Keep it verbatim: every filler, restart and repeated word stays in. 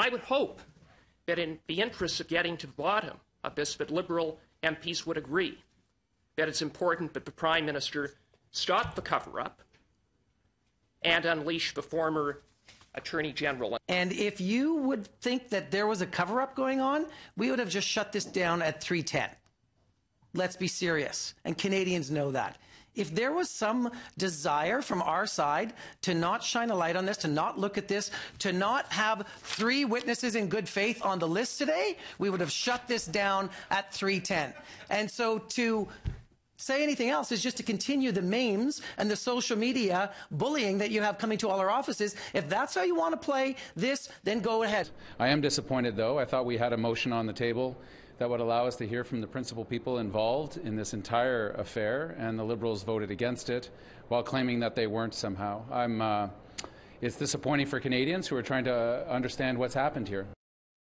And I would hope that in the interest of getting to the bottom of this, that Liberal M Ps would agree that it's important that the Prime Minister stop the cover-up and unleash the former Attorney General. And if you would think that there was a cover-up going on, we would have just shut this down at three ten. Let's be serious, and Canadians know that. If there was some desire from our side to not shine a light on this, to not look at this, to not have three witnesses in good faith on the list today, we would have shut this down at three ten. And so to say anything else is just to continue the memes and the social media bullying that you have coming to all our offices. If that's how you want to play this, then go ahead. I am disappointed, though. I thought we had a motion on the table that would allow us to hear from the principal people involved in this entire affair, and the Liberals voted against it while claiming that they weren't somehow. I'm, uh, it's disappointing for Canadians who are trying to understand what's happened here.